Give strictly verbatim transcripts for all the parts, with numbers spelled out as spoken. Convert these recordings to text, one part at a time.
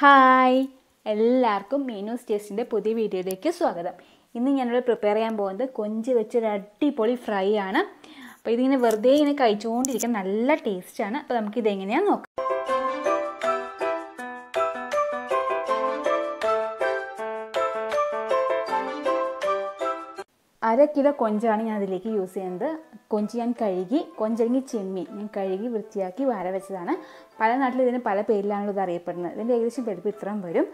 Hi! Welcome to Meenu's Taste video. This is preparing a fry. This is a taste. Let's I will use the use the conchian carigi, conching chimney, and carigi with Tiaki, Varavasana, Palanatli, then a palapalan with the raperna, then the English bed with Tramburum.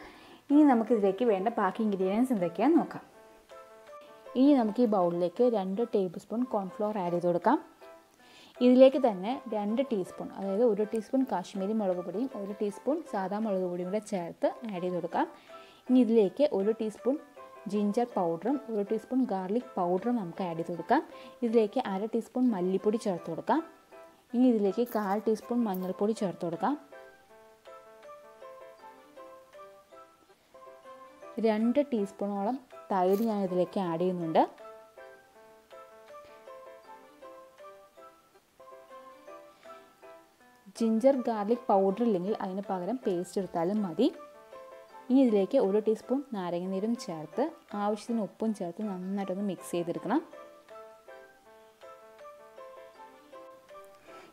In Namaki Reki and the parking ingredients in the Kanoka. In Namaki bowl lake, under tablespoon cornflour added Odaka. In lake then, the under teaspoon, either wood teaspoon Kashmiri Mologodim, or a teaspoon Sada Mologodim, the Chartha added Odaka. In lake, a teaspoon. Ginger powder, one teaspoon garlic powder namukku add cheythodukka. Idilekku one teaspoon mallipodi cherthodukka. Ini idilekku one teaspoon manjalpodi cherthodukka. two teaspoon olam thayiru njan idilekku add cheyyunnundu. Ginger garlic powder illengil adine pagaram paste eduthalum madi. This is one teaspoon of naranganneerum ചേർത്ത് ആവശ്യത്തിന് ഉപ്പും ചേർത്ത് നന്നായിട്ട് ഒന്ന് mix ചെയ്തെടുക്കണം.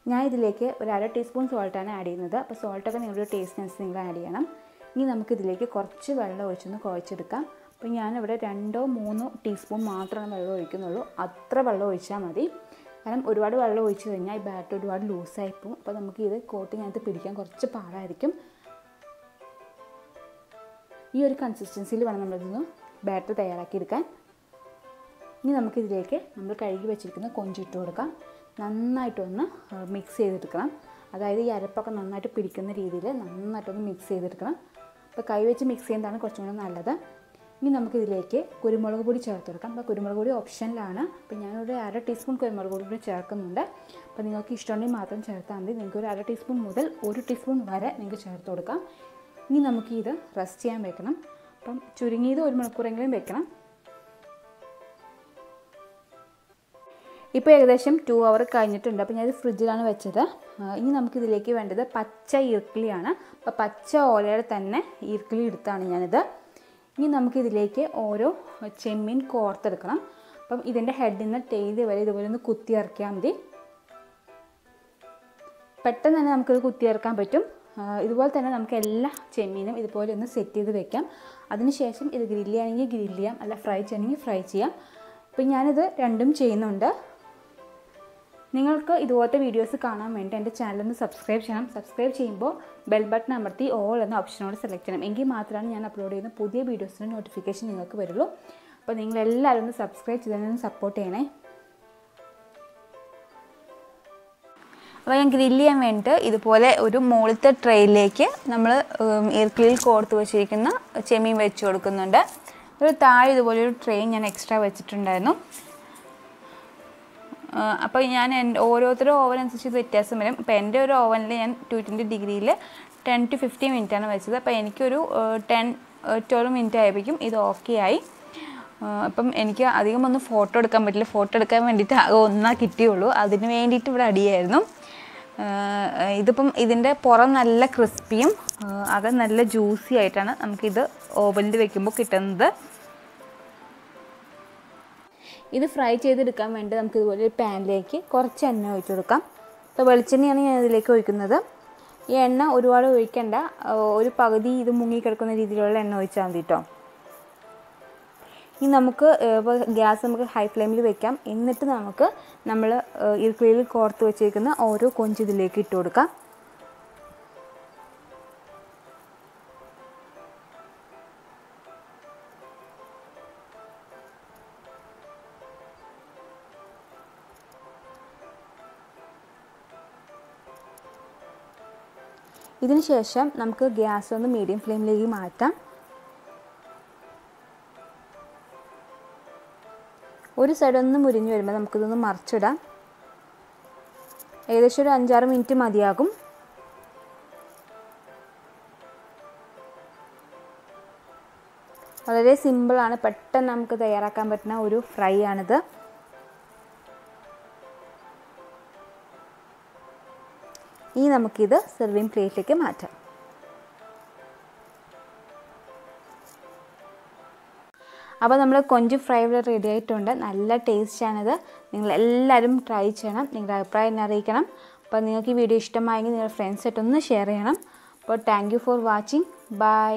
ഞാൻ ഇതിലേക്ക് ഒരു അര ടീസ്പൂൺ salt ആണ് ആഡ് ചെയ്യുന്നത്. അപ്പോൾ salt ഒക്കെ നിങ്ങളുടെ ടേസ്റ്റിന് അനുസരിച്ച് നിങ്ങൾ ആഡ് ചെയ്യണം. ഇനി നമുക്ക് ഇതിലേക്ക് കുറച്ച് വെള്ളം ഒഴിച്ചൊന്ന് കുഴച്ചെടുക്കാം. അപ്പോൾ ഞാൻ ഇവിടെ രണ്ടോ മൂന്നോ ടീസ്പൂൺ മാത്രമാണ് വെള്ളം ഒഴിക്കുന്നുള്ളൂ. അത്ര വെള്ളം ഒഴിച്ചാൽ മതി. കാരണം ഒരുപാട് വെള്ളം ഒഴിച്ചു കഴിഞ്ഞാൽ ഈ ബാറ്റർ ഒരുപാട് ലൂസ് ആയി പോകും. അപ്പോൾ നമുക്ക് ഇത് കോട്ടിംഗ് ആയിട്ട് പിടിക്കാൻ കുറച്ച് പാടായിരിക്കും. This is the consistency of the batter. Now, we will mix it and mix it. That is why we will mix it. Now, we will mix it. Now, we will mix it. We will mix it. We will mix it. We will mix it. We We will make this rusty and make them. We will make this rusty and make them. Now, we will make two hours. We will make this fridge. We will make this irkli. We will make this oro chemin quarter. We will make this head in the tail. We will make this cutter. This is the same thing. This is the same thing. This is the same thing. This is the fried thing. This is the random chain. If you watch this video, subscribe to the bell button and select all options. Select the videos and notification. Please subscribe and support. When grilly and winter, either pole or mold the tray lake, number air clear court to a chicken, a chemi vetchurkununda, the thai the volume train and extra vegetundano. Upon and over the oven and such as a testament, pender ovenly and two twenty degree, ten to fifteen minutes, the panicuru, ten torum in tabicum, either off key eye. അപ്പം എനിക്ക് അധികം ഒന്ന് photo എടുക്കാൻ പറ്റില്ല photo എടുക്കാൻ വേണ്ടിട്ട് ഒന്നാ കിട്ടിയുള്ളൂ അതിനു വേണ്ടിട്ട് ഇവിടെ അടിയായിരുന്നു ഇതിപ്പം ഇതിന്റെ പുറം നല്ല ക്രിസ്പിയും അകം നല്ല ജ്യൂസി ആയിട്ടാണ് നമുക്ക് ഇത് ഓവനിൽ വെക്കുമ്പോൾ കിട്ടുന്നത് ഇത് ഫ്രൈ ചെയ്തെടുക്കാൻ വേണ്ടി നമുക്ക് ഇതുപോലെ ഒരു പാനിലേക്ക് കുറച്ച് എണ്ണ ഒഴിച്ചു കൊടുക്കാം അപ്പോൾ വെളിച്ചെണ്ണയാണ് ഞാൻ ഇതിലേക്ക് ഒഴിക്കുന്നത് ഈ എണ്ണ ഒരുപാട് ഒഴിക്കണ്ട ഒരു പകുതി ഇത് മുങ്ങി കിടക്കുന്ന രീതിയിലുള്ള എണ്ണ ഒഴിച്ചാൽ മതി ട്ടോ Now, we will gas in high flame. We will cut the irkli cord to check the oro conchi the lake to the cup. This is the gas on the medium flame. One side on the Murinu, Madame Kudu Marchada. Either should Anjaram into Madiagum. Other symbol on a patanamka the Yaraka, but now you fry another. E Namakida serving plate like a matter. അപ്പോൾ നമ്മൾ കൊഞ്ച് fry ഇവിടെ ready ആയിട്ടുണ്ട്. നല്ല taste ആണത്. നിങ്ങൾ എല്ലാവരും try ചെയ്യണം. നിങ്ങളുടെ അഭിപ്രായം എന്നെ അറിയിക്കണം. അപ്പോൾ നിങ്ങൾക്ക് ഈ വീഡിയോ ഇഷ്ടമായെങ്കിൽ നിങ്ങളുടെ ഫ്രണ്ട്സായിട്ടൊന്ന് ഷെയർ ചെയ്യണം. അപ്പോൾ thank you for watching. By.